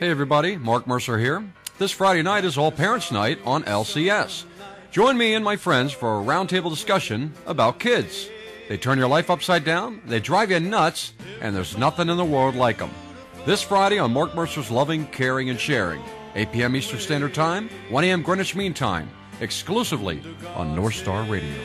Hey everybody, Mark Mercer here. This Friday night is All Parents Night on LCS. Join me and my friends for a roundtable discussion about kids. They turn your life upside down, they drive you nuts, and there's nothing in the world like them. This Friday on Mark Mercer's Loving, Caring, and Sharing, 8 p.m. Eastern Standard Time, 1 a.m. Greenwich Mean Time, exclusively on North Star Radio.